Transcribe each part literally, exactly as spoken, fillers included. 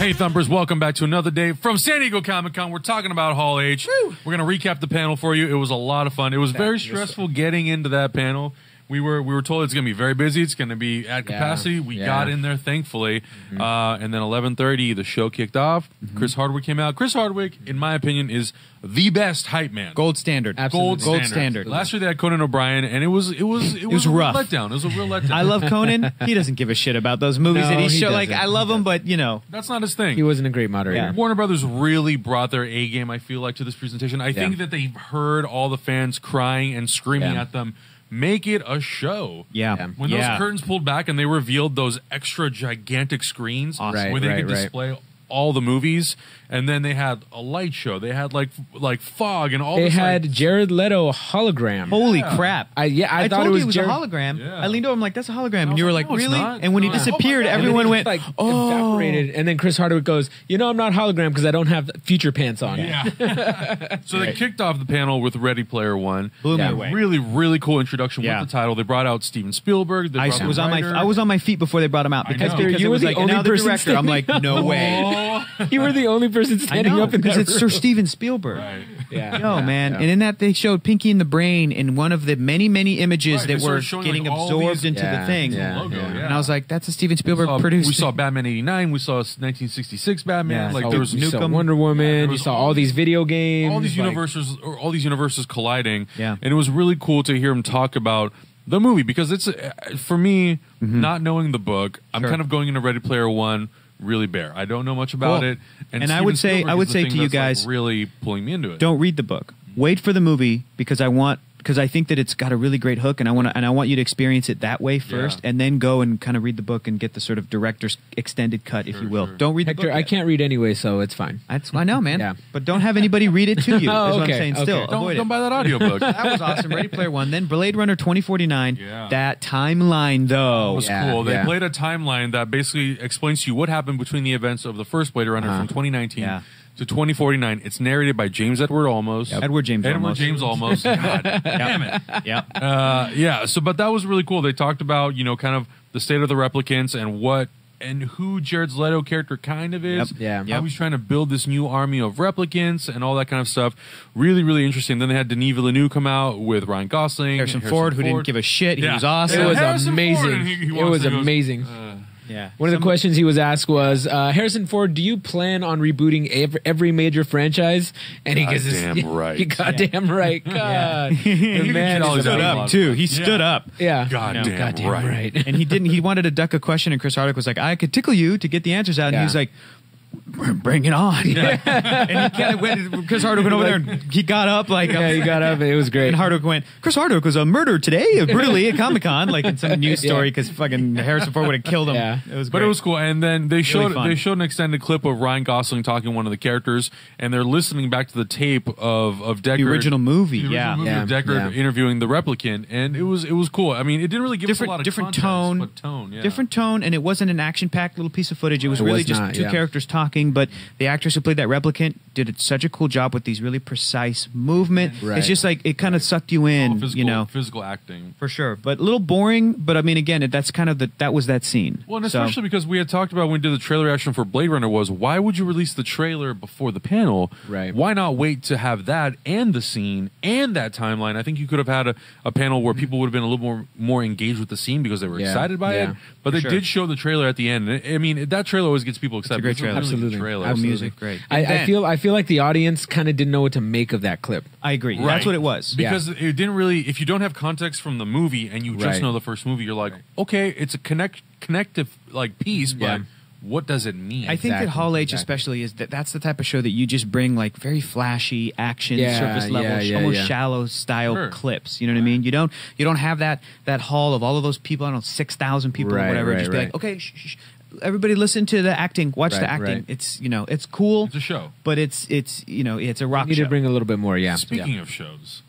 Hey, Thumpers, welcome back to another day from San Diego Comic-Con. We're talking about Hall H. Woo. We're going to recap the panel for you. It was a lot of fun. It was that very stressful stuff. Getting into that panel. We were we were told it's going to be very busy. It's going to be at yeah. capacity. We yeah. got in there, thankfully. Mm-hmm. uh, and then eleven thirty, the show kicked off. Mm-hmm. Chris Hardwick came out. Chris Hardwick, in my opinion, is the best hype man. Gold standard. Absolutely. Gold, Gold standard. standard. Last year they had Conan O'Brien, and it was it was it, it was, was a rough. letdown. It was a real letdown. I love Conan. He doesn't give a shit about those movies no, that he, he show. Like I love him, but you know that's not his thing. He wasn't a great moderator. Yeah. Warner Brothers really brought their A game. I feel like to this presentation. I yeah. think that they heard all the fans crying and screaming yeah. at them. Make it a show. Yeah. When yeah. those curtains pulled back and they revealed those extra gigantic screens awesome. where they right, could right. display all the movies, and then they had a light show. They had like like fog and all. They this, had like, Jared Leto hologram. Yeah. Holy crap! I yeah, I, I thought told it was, it was a hologram. Yeah. I leaned over, I'm like, that's a hologram, and, and you were like, no, really? And when no, he disappeared, oh everyone went like oh. evaporated. And then Chris Hardwick goes, you know, I'm not hologram because I don't have future pants on. Yeah. yeah. So right. they kicked off the panel with Ready Player One. Blew yeah. me away. Really, really cool introduction yeah. with the title. They brought out Steven Spielberg. They I was on my I was on my feet before they brought him out because you were the only director. I'm like, no way. You were the only person standing know, up in that room. It's Sir Steven Spielberg. Right. Yeah. No, yeah, man. Yeah. And in that, they showed Pinky and the Brain in one of the many, many images right, that were showing, getting like, absorbed these, into yeah, the thing. Yeah, logo, yeah. Yeah. And I was like, that's a Steven Spielberg we saw, produced. We saw Batman eighty-nine. We saw nineteen sixty-six Batman. Yeah. Like, oh, there was you saw Wonder Woman. Yeah, you saw all, all these video games. All these, like, universes, or all these universes colliding. Yeah. And it was really cool to hear him talk about the movie because it's, for me, mm-hmm. not knowing the book, sure. I'm kind of going into Ready Player One really bare. I don't know much about well, it, and, and I would say Spielberg I would say to you guys, like, really pulling me into it. Don't read the book. Wait for the movie because I want because I think that it's got a really great hook, and I want and I want you to experience it that way first, yeah. and then go and kind of read the book and get the sort of director's extended cut, sure, if you will. Sure. Don't read Hector, the book. I yet. can't read anyway, so it's fine. That's, I know, man. yeah. But don't have anybody read it to you. oh, is what okay, I'm saying. Okay. Still, don't, don't buy that audiobook. That was awesome. Ready Player One, then Blade Runner twenty forty-nine. Yeah. That timeline though that was yeah, cool. They yeah. played a timeline that basically explains to you what happened between the events of the first Blade Runner uh, from twenty nineteen. Yeah. To twenty forty-nine. It's narrated by James Edward Olmos. Yep. Edward James Edward Olmos. James Olmos. God yep. damn it. Yeah. Uh, yeah. So, but that was really cool. They talked about, you know, kind of the state of the replicants and what and who Jared Leto character kind of is. Yep. Yeah. Yep. How he's trying to build this new army of replicants and all that kind of stuff. Really, really interesting. Then they had Denis Villeneuve come out with Ryan Gosling. Harrison, Harrison Ford, who Ford. didn't give a shit. He yeah. was awesome. It was Harrison amazing. He, he it was goes, amazing. Uh, Yeah. One of the questions he was asked was, uh, Harrison Ford, do you plan on rebooting every, every major franchise? And God he goes, damn right. Goddamn yeah. right. God. Yeah. The man stood up, too. He stood yeah. up. Yeah. Goddamn you know, God right. right. And he didn't, he wanted to duck a question, and Chris Hardwick was like, I could tickle you to get the answers out. And yeah. he was like, bring it on. Yeah. And he kind of went, Chris Hardwick went over there and he got up like yeah, he got up and it was great. And Hardwick went, Chris Hardwick was a murderer today brutally at Comic-Con, like in some news story because yeah. fucking Harrison Ford would have killed him. Yeah. It was great. But it was cool. And then they showed really they showed an extended clip of Ryan Gosling talking to one of the characters, and they're listening back to the tape of of Deckard, the original movie, the original yeah. movie yeah. of Deckard yeah. interviewing the replicant, and it was it was cool. I mean, it didn't really give different, us a lot of different context, tone, but tone, yeah. different tone, and it wasn't an action-packed little piece of footage. It was it really was just not, two yeah. characters talking. But the actress who played that replicant did such a cool job with these really precise movements. Right. It's just like it kind right. of sucked you in, oh, physical, you know, physical acting for sure. But a little boring. But I mean, again, that's kind of the that was that scene. Well, and so, especially because we had talked about when we did the trailer reaction for Blade Runner was why would you release the trailer before the panel? Right? Why not wait to have that and the scene and that timeline? I think you could have had a, a panel where people would have been a little more more engaged with the scene because they were yeah. excited by yeah. it. But for they sure. did show the trailer at the end. I mean, that trailer always gets people excited. It's a great trailer. Absolutely. Trailer. Absolutely. Music, great. I, then, I feel I feel like the audience kind of didn't know what to make of that clip. I agree. Right. That's what it was. Because yeah. it didn't really, if you don't have context from the movie and you just right. know the first movie, you're like, right. okay, it's a connect connective like piece, yeah. but what does it mean? I exactly. think that Hall H exactly. especially is that that's the type of show that you just bring like very flashy action, yeah, surface level, yeah, yeah, almost yeah. shallow style sure. clips. You know what right. I mean? You don't you don't have that that hall of all of those people. I don't know, six thousand people right, or whatever. Right, just be right. like, okay. Sh sh everybody listen to the acting, watch right, the acting. Right. It's, you know, it's cool. It's a show. But it's, it's you know, it's a rock show. You need show. to bring a little bit more, yeah. Speaking yeah. of shows,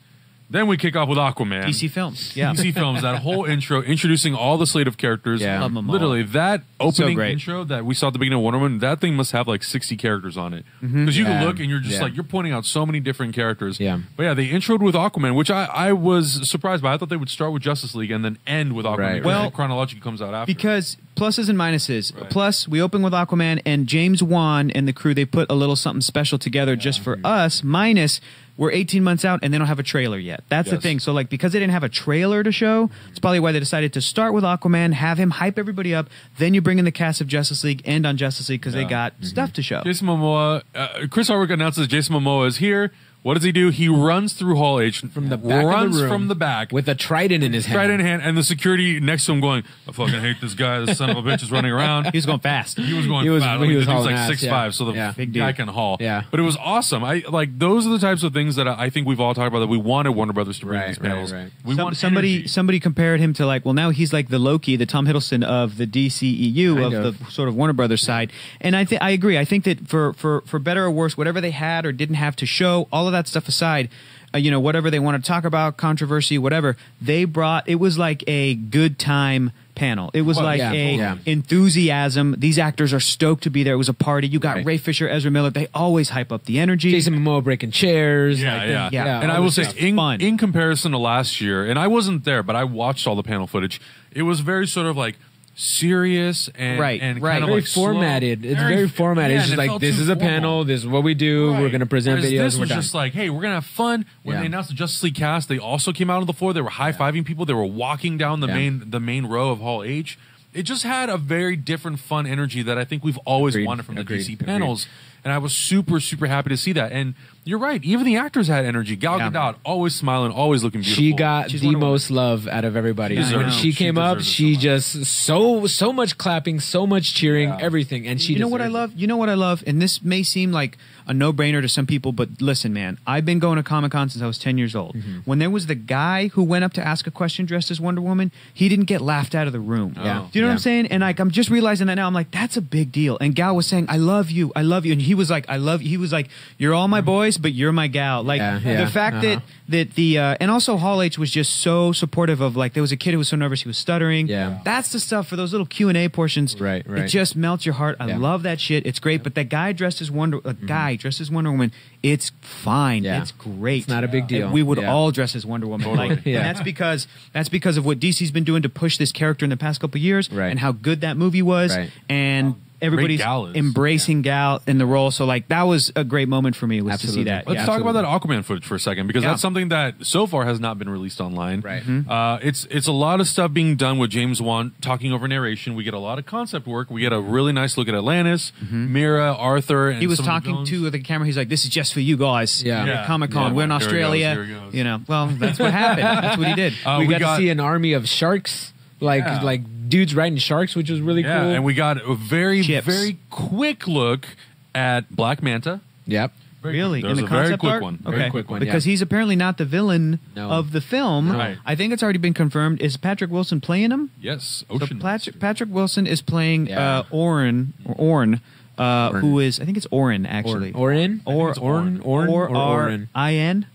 Then we kick off with Aquaman. D C Films. Yeah. D C Films, that whole intro, introducing all the slate of characters. Yeah. Love them all. Literally, that opening so intro that we saw at the beginning of Wonder Woman, that thing must have like sixty characters on it. Because mm-hmm. you yeah. can look and you're just yeah. like, you're pointing out so many different characters. Yeah. But yeah, they introed with Aquaman, which I, I was surprised by. I thought they would start with Justice League and then end with Aquaman. Right. Well, chronologically comes out after. Because pluses and minuses. Right. Plus, we open with Aquaman and James Wan and the crew, they put a little something special together yeah, just for us. Minus... we're eighteen months out, and they don't have a trailer yet. That's yes. the thing. So, like, because they didn't have a trailer to show, it's probably why they decided to start with Aquaman, have him hype everybody up, then you bring in the cast of Justice League, end on Justice League, because yeah. they got mm-hmm. stuff to show. Jason Momoa, uh, Chris Hardwick announces Jason Momoa is here. What does he do? He runs through Hall H from the back runs of the room from the back with a trident in his hand. Trident in hand, and the security next to him going, "I fucking hate this guy. This son of a bitch is running around." He was going fast. He was going he was, fast. He was, he was like ass, six yeah. five, so the yeah, guy can haul. Yeah, but it was awesome. I like those are the types of things that I, I think we've all talked about that we wanted Warner Brothers to bring right, these panels. Right, right. We Some, want somebody. Energy. Somebody compared him to like, well, now he's like the Loki, the Tom Hiddleston of the D C E U kind of, of the sort of Warner Brothers side. And I think I agree. I think that for for for better or worse, whatever they had or didn't have to show, all of that stuff aside, uh, you know, whatever they want to talk about, controversy, whatever, they brought, it was like a good time panel. It was well, like yeah, a yeah. enthusiasm. These actors are stoked to be there. It was a party. You got right. Ray Fisher, Ezra Miller. They always hype up the energy. Jason Momoa breaking chairs. Yeah, like yeah. The, yeah. yeah. And I will say, in, in comparison to last year, and I wasn't there, but I watched all the panel footage, it was very sort of like, serious and right, and right. Kind of very like formatted. Slow. It's very, very formatted. Yeah, it's just it like this is a formal. panel. This is what we do. Right. We're going to present Whereas videos. This and we're was done. Just like, hey, we're going to have fun. When yeah. they announced the Justice League cast, they also came out on the floor. They were high fiving yeah. people. They were walking down the yeah. main the main row of Hall H. It just had a very different, fun energy that I think we've always Agreed. wanted from the Agreed. D C panels. Agreed. And I was super, super happy to see that. And you're right. Even the actors had energy. Gal yeah. Gadot, always smiling, always looking beautiful. She got She's the most love out of everybody. When she, she came up, she so just so so much clapping, so much cheering, yeah. everything. And she. You know what I love? You know what I love? And this may seem like a no-brainer to some people, but listen, man, I've been going to Comic-Con since I was ten years old. Mm-hmm. When there was the guy who went up to ask a question dressed as Wonder Woman, he didn't get laughed out of the room. Oh. Yeah. Do you know yeah. what I'm saying? And like, I'm just realizing that now. I'm like, that's a big deal. And Gal was saying, I love you. I love you. And he was like, I love you. He was like, you're all my boys, but you're my gal. Like yeah, yeah, the fact uh-huh. that that the uh, and also Hall H was just so supportive of like there was a kid who was so nervous he was stuttering. Yeah, that's the stuff for those little Q and A portions. Right, right. It just melts your heart. I yeah. love that shit. It's great. Yeah. But that guy dressed as Wonder, a mm-hmm. guy dressed as Wonder Woman, it's fine. Yeah. It's great. It's not a big deal. And we would yeah. all dress as Wonder Woman. Totally. Like, yeah. And that's because that's because of what D C's been doing to push this character in the past couple of years right. and how good that movie was right. and. Wow. Everybody's Gal embracing yeah. Gal in the role. So, like, that was a great moment for me was absolutely. to see that. Let's yeah, talk absolutely. about that Aquaman footage for a second because yeah. that's something that so far has not been released online. Right. Mm-hmm. uh, it's, it's a lot of stuff being done with James Wan talking over narration. We get a lot of concept work. We get a really nice look at Atlantis, mm-hmm. Mira, Arthur. And he was talking to the camera. He's like, this is just for you guys. Yeah. yeah. Comic-Con. Yeah, we're in Australia. Goes, goes. You know, well, that's what happened. That's what he did. Uh, we, we got, got to see an army of sharks. Like, yeah. like, dudes riding sharks, which was really yeah, cool. And we got a very, Chips. very quick look at Black Manta. Yep. Very really? In the a concept very art? Quick one. Okay. Very quick one. Because yeah. he's apparently not the villain no. of the film. No. Right. I think it's already been confirmed. Is Patrick Wilson playing him? Yes. Ocean so Patrick, Patrick Wilson is playing yeah. uh, Orin, or Orn, uh, Orin, who is, I think it's Orin, actually. Orin? Or, Orin? Orin? O R I N?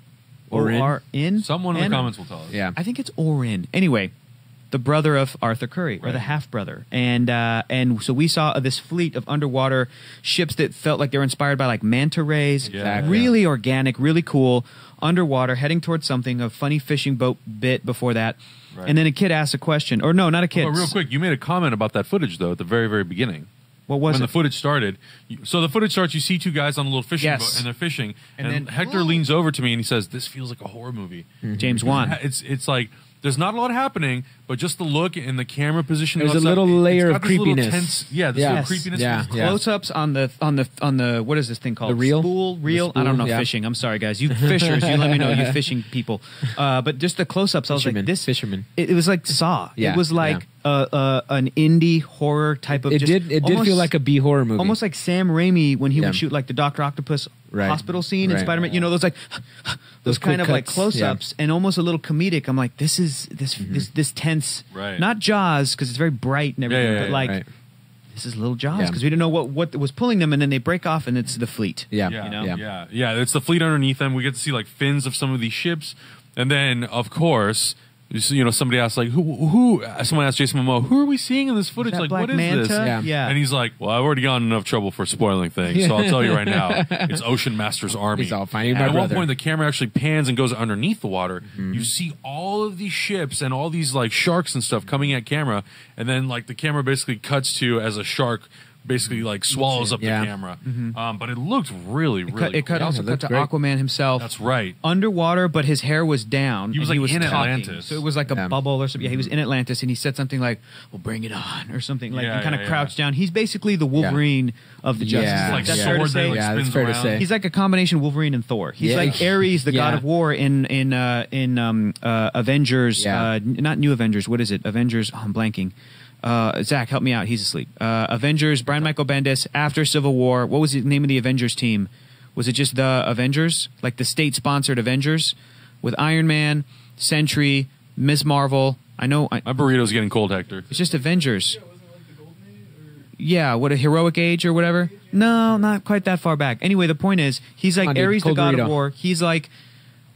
Orin? O R N? Someone in the comments will tell us. Yeah. I think it's Orin. Anyway. The brother of Arthur Curry, right. or the half-brother. And uh, and so we saw this fleet of underwater ships that felt like they were inspired by like manta rays. Exactly. Really yeah. organic, really cool, underwater, heading towards something, a funny fishing boat bit before that. Right. And then a kid asked a question. Or no, not a kid. Well, real quick, you made a comment about that footage, though, at the very, very beginning. What was when it? When the footage started. You, so the footage starts, you see two guys on a little fishing yes. boat, and they're fishing. And, and then Hector whoa. leans over to me, and he says, this feels like a horror movie. Mm-hmm. James Wan. It's, it's like... there's not a lot happening, but just the look and the camera position. There's a little layer of creepiness. Tense, yeah, this yes. little creepiness. Yeah, yeah. Close-ups on the on the on the what is this thing called? The reel, spool, reel. I don't know yeah. fishing. I'm sorry, guys. You fishers, you let me know. You fishing people. Uh, but just the close-ups. I was like, this fisherman. It, it was like Saw. Yeah, it was like. Yeah. Uh, uh, an indie horror type of. It just did. It almost, did feel like a B horror movie, almost like Sam Raimi when he yeah. would shoot like the Doctor Octopus right. hospital scene right. in Spider Man. You know those like those, those kind of cuts. like close ups yeah. and almost a little comedic. I'm like, this is this mm-hmm. this this tense, right. not Jaws because it's very bright and everything, yeah, yeah, but like. Right. This is little Jaws because yeah. we didn't know what, what was pulling them, and then they break off, and it's the fleet. Yeah, yeah, you know? yeah, yeah. yeah. It's the fleet underneath them. We get to see like fins of some of these ships. And then, of course, you know, somebody asked, like, who, who, someone asked Jason Momoa, who are we seeing in this footage? Like, Black what is Manta? This? Yeah. yeah. And he's like, well, I've already gotten enough trouble for spoiling things, yeah. so I'll tell you right now, it's Ocean Master's army. He's all fine. At brother. one point, the camera actually pans and goes underneath the water. Mm-hmm. You see all of these ships and all these, like, sharks and stuff coming at camera. And then, like, the camera basically cuts to as a shark basically, like, swallows up yeah. the camera. Mm-hmm. um, but it looked really, really it cut, cool. It cut, also yeah, it cut to great. Aquaman himself. That's right. Underwater, but his hair was down. He was, like, he was in talking. Atlantis. So it was like a yeah. bubble or something. Yeah, he was in Atlantis, and he said something like, well, bring it on, or something. Like, yeah, he kind of yeah, crouched yeah. down. He's basically the Wolverine yeah. of the Justice yeah. League. Like, that's yeah. fair to say. Yeah, that's fair to say. He's like a combination Wolverine and Thor. He's yeah. like Ares, the yeah. god of war, in in uh, in um, uh, Avengers. Yeah. Uh, not New Avengers. What is it? Avengers. Oh, I'm blanking. Uh, Zach, help me out. He's asleep. Uh, Avengers, Brian Michael Bendis, after Civil War. What was the name of the Avengers team? Was it just the Avengers? Like the state-sponsored Avengers? With Iron Man, Sentry, Miz Marvel. I know. I, My burrito's getting cold, Hector. It's just Avengers. Yeah, what, a heroic age or whatever? No, not quite that far back. Anyway, the point is, he's like Ares, the god of war. He's like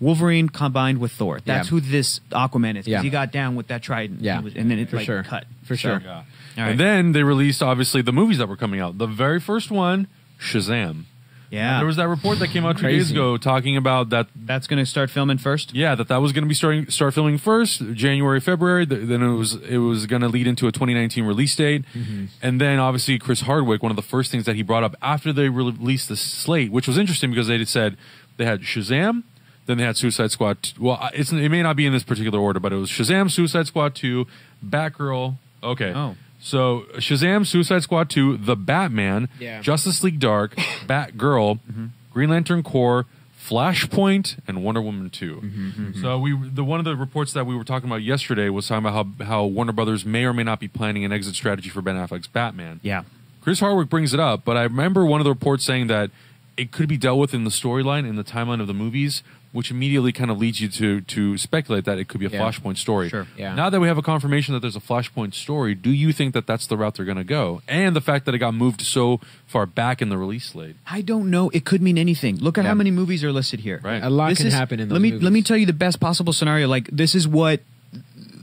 Wolverine combined with Thor. That's yeah. who this Aquaman is. Because yeah. he got down with that trident. Yeah. And, was, and then it for like sure. cut. For sure. So, yeah. right. And then they released, obviously, the movies that were coming out. The very first one, Shazam. Yeah. And there was that report that came out two days ago talking about that. That's going to start filming first? Yeah, that that was going to be starting start filming first, January, February. Th then it was it was going to lead into a twenty nineteen release date. Mm-hmm. And then, obviously, Chris Hardwick, one of the first things that he brought up after they re released the slate, which was interesting because they had said they had Shazam, then they had Suicide Squad. Well, it's, it may not be in this particular order, but it was Shazam, Suicide Squad two, Batgirl. Okay. Oh. So Shazam, Suicide Squad two, The Batman, yeah. Justice League Dark, Batgirl, mm-hmm. Green Lantern Corps, Flashpoint, and Wonder Woman two. Mm-hmm, mm-hmm. So we, the one of the reports that we were talking about yesterday was talking about how, how Warner Brothers may or may not be planning an exit strategy for Ben Affleck's Batman. Yeah. Chris Hardwick brings it up, but I remember one of the reports saying that it could be dealt with in the storyline, in the timeline of the movies, which immediately kind of leads you to to speculate that it could be a yeah. Flashpoint story. Sure. Yeah. Now that we have a confirmation that there's a Flashpoint story, do you think that that's the route they're going to go? And the fact that it got moved so far back in the release slate. I don't know. It could mean anything. Look at yeah. how many movies are listed here. Right. A lot this can is, happen in those let me, movies. Let me tell you the best possible scenario. Like, this is what,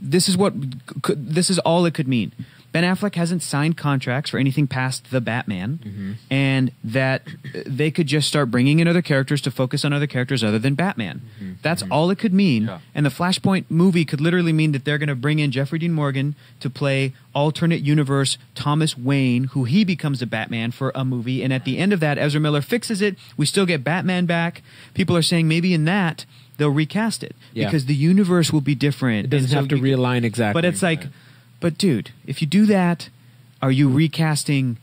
this is what, could, this is all it could mean. Ben Affleck hasn't signed contracts for anything past The Batman, mm-hmm. and that they could just start bringing in other characters to focus on other characters other than Batman. Mm-hmm. That's mm-hmm. all it could mean, yeah. and the Flashpoint movie could literally mean that they're going to bring in Jeffrey Dean Morgan to play alternate universe Thomas Wayne, who he becomes a Batman for a movie, and at the end of that, Ezra Miller fixes it. We still get Batman back. People are saying maybe in that they'll recast it, yeah. because the universe will be different. It doesn't so have to realign exactly. But it's like... Right. But dude, if you do that, are you recasting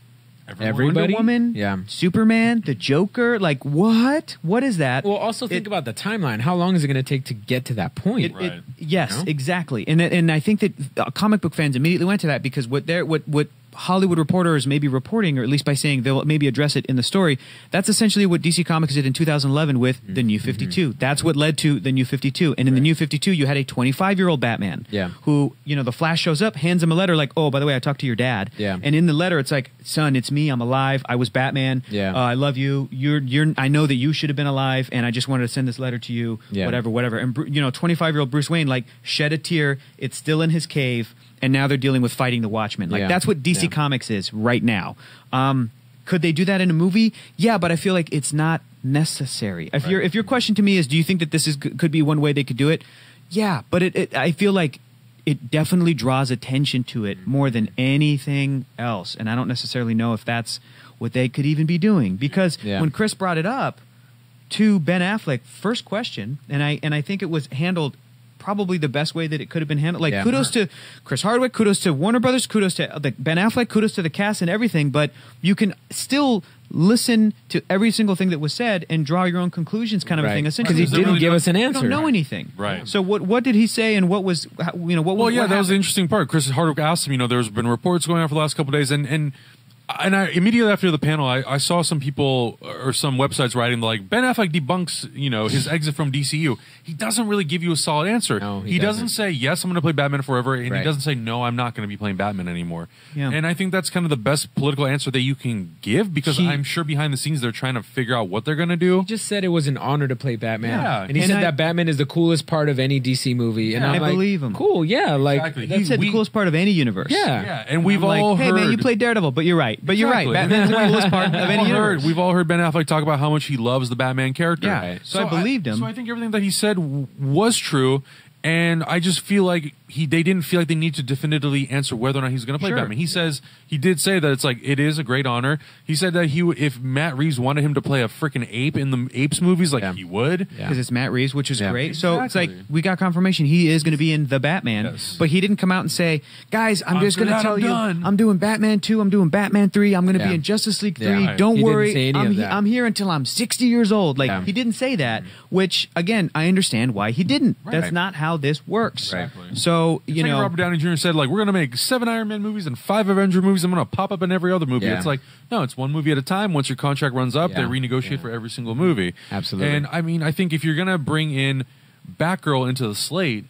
everybody? Wonder Woman, yeah. Superman, the Joker? Like, what? What is that? Well, also think it, about the timeline. How long is it going to take to get to that point? It, right. it, yes, you know? exactly. And and I think that comic book fans immediately went to that because what they're what what Hollywood reporters may be reporting, or at least by saying they'll maybe address it in the story. That's essentially what D C Comics did in two thousand eleven with mm-hmm. the New fifty-two. That's what led to the New fifty-two. And in right. the New fifty-two, you had a twenty-five-year-old Batman yeah. who, you know, the Flash shows up, hands him a letter like, oh, by the way, I talked to your dad. Yeah. And in the letter, it's like, son, it's me. I'm alive. I was Batman. Yeah. Uh, I love you. You're, you're, I know that you should have been alive, and I just wanted to send this letter to you, yeah. whatever, whatever. And, you know, twenty-five-year-old Bruce Wayne, like, shed a tear. It's still in his cave. And now they're dealing with fighting the Watchmen. Like yeah. that's what D C yeah. Comics is right now. Um, could they do that in a movie? Yeah, but I feel like it's not necessary. If right. your if your question to me is, do you think that this is could be one way they could do it? Yeah, but it, it I feel like it definitely draws attention to it more than anything else, and I don't necessarily know if that's what they could even be doing because yeah. when Chris brought it up to Ben Affleck, first question, and I and I think it was handled probably the best way that it could have been handled. Like, yeah, kudos to Chris Hardwick, kudos to Warner Brothers, kudos to the Ben Affleck, kudos to the cast and everything, but you can still listen to every single thing that was said and draw your own conclusions kind of right. a thing. Essentially, because he didn't really give us an answer. We don't know anything. Right. So what what did he say and what was, you know, what was Well, yeah, what that was the interesting part. Chris Hardwick asked him, you know, there's been reports going on for the last couple of days, and, and And I immediately after the panel, I, I saw some people or some websites writing like Ben Affleck debunks, you know, his exit from D C U. He doesn't really give you a solid answer. No, he, he doesn't. doesn't say yes, I'm going to play Batman forever, and right. he doesn't say no, I'm not going to be playing Batman anymore. Yeah. And I think that's kind of the best political answer that you can give, because he, I'm sure behind the scenes they're trying to figure out what they're going to do. He just said it was an honor to play Batman, yeah. and he and said I, that Batman is the coolest part of any D C movie, yeah, and I'm I like, believe him. Cool, yeah, like exactly. he said we, the coolest part of any universe. Yeah, yeah, and, and we've I'm all like, heard. Hey man, you played Daredevil, but you're right. But you're exactly. right. Batman's the coolest part of any we've universe. Heard, we've all heard Ben Affleck talk about how much he loves the Batman character. Yeah, right. so, so I believed I, him. So I think everything that he said w was true, and I just feel like he they didn't feel like they need to definitively answer whether or not he's going to play sure. Batman. He yeah. says he did say that it's like it is a great honor. He said that he w if Matt Reeves wanted him to play a freaking ape in the Apes movies, like yeah. he would, because yeah. it's Matt Reeves, which is yeah. great. Exactly. So it's like we got confirmation he is going to be in The Batman, yes. but he didn't come out and say, "Guys, I'm, I'm just going to tell I'm you, done. I'm doing Batman two, I'm doing Batman three, I'm going to yeah. be in Justice League three. Yeah. Don't he worry, I'm, he I'm here until I'm sixty years old." Like yeah. he didn't say that, which again, I understand why he didn't. Right. That's not how this works. Right. So you it's know, like Robert Downey Junior said, like, we're gonna make seven Iron Man movies and five Avenger movies. I'm gonna pop up in every other movie. Yeah. It's like, no, it's one movie at a time. Once your contract runs up, yeah. they renegotiate yeah. for every single movie. Absolutely. And I mean, I think if you're gonna bring in Batgirl into the slate,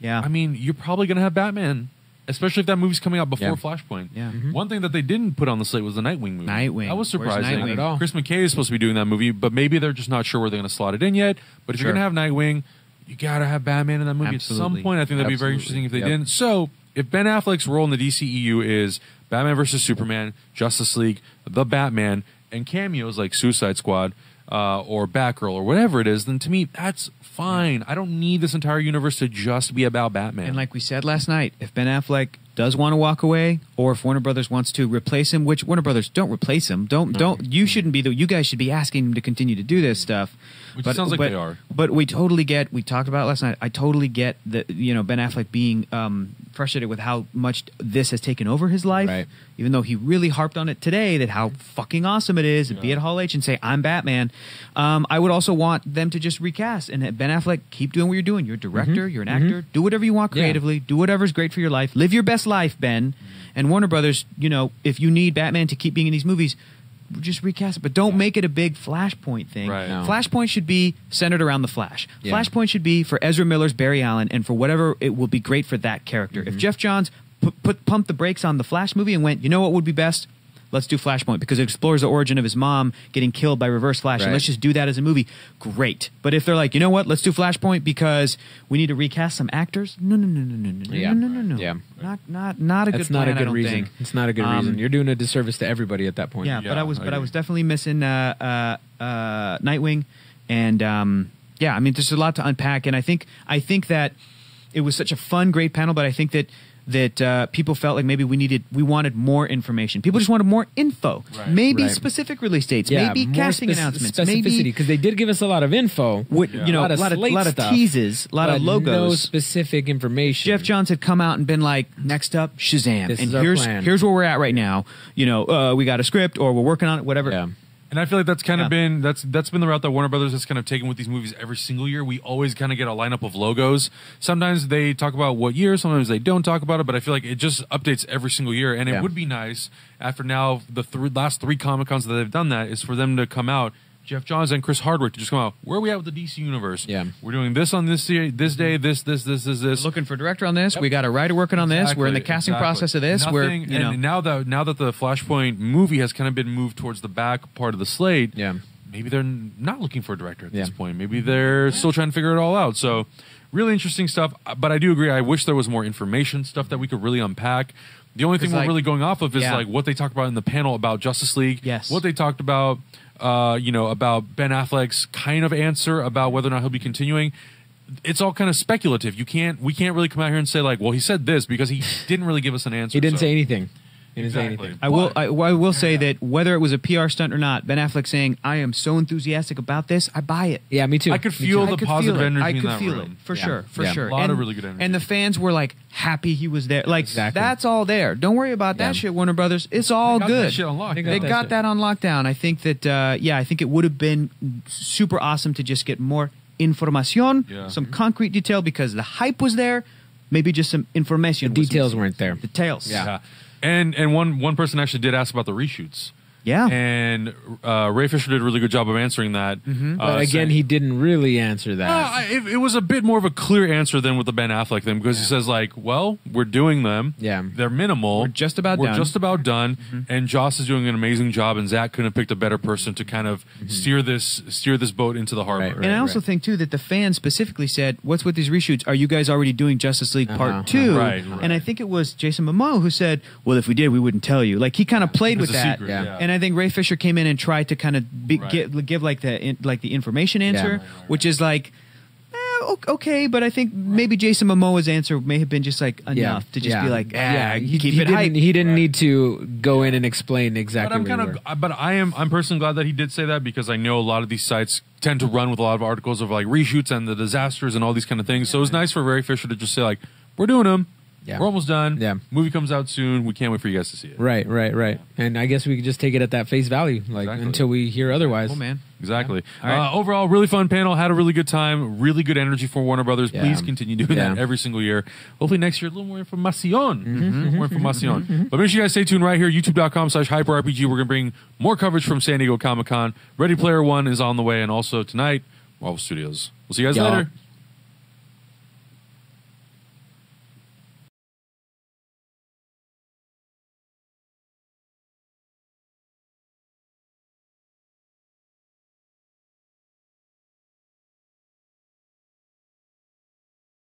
yeah, I mean, you're probably gonna have Batman. Especially if that movie's coming out before yeah. Flashpoint. Yeah. Mm-hmm. One thing that they didn't put on the slate was the Nightwing movie. Nightwing. I was surprising. Nightwing? At all. Chris McKay is supposed to be doing that movie, but maybe they're just not sure where they're gonna slot it in yet. But if sure. you're gonna have Nightwing, you gotta have Batman in that movie Absolutely. At some point. I think that'd Absolutely. Be very interesting if they yep. didn't. So, if Ben Affleck's role in the D C E U is Batman versus Superman, Justice League, The Batman, and cameos like Suicide Squad uh, or Batgirl or whatever it is, then to me, that's fine. I don't need this entire universe to just be about Batman. And like we said last night, if Ben Affleck does want to walk away, or if Warner Brothers wants to replace him, which Warner Brothers don't replace him, don't no. don't you shouldn't be the you guys should be asking him to continue to do this stuff. Which but, sounds like but, they are. But we totally get. We talked about it last night. I totally get that you know Ben Affleck being um, frustrated with how much this has taken over his life, right. even though he really harped on it today that how fucking awesome it is to yeah. be at Hall H and say I'm Batman. Um, I would also want them to just recast and Ben Affleck keep doing what you're doing. You're a director. Mm-hmm. You're an actor. Mm-hmm. Do whatever you want creatively. Yeah. Do whatever's great for your life. Live your best life, Ben. And Warner Brothers, you know, if you need Batman to keep being in these movies, just recast it. But don't yeah. make it a big Flashpoint thing. Right. No. Flashpoint should be centered around the Flash. Yeah. Flashpoint should be for Ezra Miller's Barry Allen and for whatever it will be great for that character. Mm-hmm. If Geoff Johns p put pumped the brakes on the Flash movie and went, you know what would be best? Let's do Flashpoint because it explores the origin of his mom getting killed by Reverse Flash. Right. And let's just do that as a movie. Great. But if they're like, you know what? Let's do Flashpoint because we need to recast some actors. No, no, no, no, no, no, yeah. no, no, no, no. Yeah. Not, not, not a That's good. It's not plan, a good reason. Think. It's not a good um, reason. You're doing a disservice to everybody at that point. Yeah. yeah but I was, I but I was definitely missing uh, uh, uh, Nightwing, and um, yeah, I mean, there's a lot to unpack, and I think, I think that it was such a fun, great panel, but I think that. that uh, people felt like maybe we needed, we wanted more information. People just wanted more info. Right. Maybe right. specific release dates, yeah, maybe casting announcements. Specificity, because they did give us a lot of info. What, yeah. you know, a lot of, a lot of, lot of stuff, teases, a lot of logos. No specific information. Geoff Johns had come out and been like, next up, Shazam. This and here's, here's where we're at right now. You know, uh, we got a script or we're working on it, whatever. Yeah. And I feel like that's kind yeah. of been that's that's been the route that Warner Brothers has kind of taken with these movies every single year. We always kind of get a lineup of logos. Sometimes they talk about what year, sometimes they don't talk about it. But I feel like it just updates every single year. And yeah. it would be nice after now the th last three Comic-Cons that they've done that is for them to come out. Geoff Johns and Chris Hardwick to just come out. Where are we at with the D C universe? Yeah, we're doing this on this day, this day, this, this, this, this, this. Looking for a director on this. Yep. We got a writer working on exactly, this. We're in the casting exactly. process of this. Nothing, we're you and know now that now that the Flashpoint movie has kind of been moved towards the back part of the slate. Yeah, maybe they're not looking for a director at yeah. this point. Maybe they're still trying to figure it all out. So, really interesting stuff. But I do agree. I wish there was more information stuff that we could really unpack. The only thing we're like, really going off of is yeah. like what they talked about in the panel about Justice League. Yes, what they talked about. Uh, you know, about Ben Affleck's kind of answer about whether or not he'll be continuing. It's all kind of speculative. You can't, we can't really come out here and say like, well, he said this because he didn't really give us an answer. He didn't so. say anything. He didn't exactly. say anything. I will, I, I will say yeah. that whether it was a P R stunt or not, Ben Affleck saying, I am so enthusiastic about this. I buy it. Yeah, me too. I could feel the positive energy I could feel, it. I could feel it for yeah. sure. For yeah. sure. A lot and, of really good energy. And the fans were like happy he was there. Like exactly. that's all there. Don't worry about that yeah. shit, Warner Brothers. It's all they got good. That shit on lockdown. They got, they that, got that on lockdown. I think that, uh, yeah, I think it would have been super awesome to just get more información, yeah. some concrete detail because the hype was there. Maybe just some information. The details missing. weren't there. Details. Yeah. yeah. And and one one person actually did ask about the reshoots. Yeah. And uh, Ray Fisher did a really good job of answering that. Mm-hmm. uh, but again, saying, he didn't really answer that. Uh, it, it was a bit more of a clear answer than with the Ben Affleck thing, because yeah. he says, like, well, we're doing them. Yeah. They're minimal. We're just about we're done. We're just about done. Mm-hmm. And Joss is doing an amazing job, and Zach couldn't have picked a better person to kind of mm-hmm. steer this steer this boat into the harbor. Right. Right, and I also right. think, too, that the fans specifically said, what's with these reshoots? Are you guys already doing Justice League uh-huh. Part two? Right, right. And I think it was Jason Momoa who said, well, if we did, we wouldn't tell you. Like, he kind of played it's with that. Secret, yeah. yeah. And I think Ray Fisher came in and tried to kind of be, right. give, give like the in, like the information answer, yeah, right, right, which is like, eh, okay, but I think right. maybe Jason Momoa's answer may have been just like enough yeah. to just yeah. be like, ah, yeah, he, keep he it didn't, hype. He didn't right. need to go yeah. in and explain exactly. But I'm kind of, but I am, I'm personally glad that he did say that, because I know a lot of these sites tend to run with a lot of articles of like reshoots and the disasters and all these kind of things. Yeah. So it was nice for Ray Fisher to just say like, we're doing them. Yeah. We're almost done. Yeah. Movie comes out soon. We can't wait for you guys to see it. Right, right, right. Yeah. And I guess we could just take it at that face value, like exactly. until we hear otherwise. Oh man. Exactly. Yeah. Right. Uh, overall, really fun panel. Had a really good time. Really good energy for Warner Brothers. Yeah. Please continue doing yeah. that every single year. Hopefully next year a little more informacion. Mm-hmm. A little more informacion. Mm-hmm. But make sure you guys stay tuned right here. YouTube dot com slash hyper R P G. We're gonna bring more coverage from San Diego Comic Con. Ready Player One is on the way, and also tonight Marvel Studios. We'll see you guys yeah. later.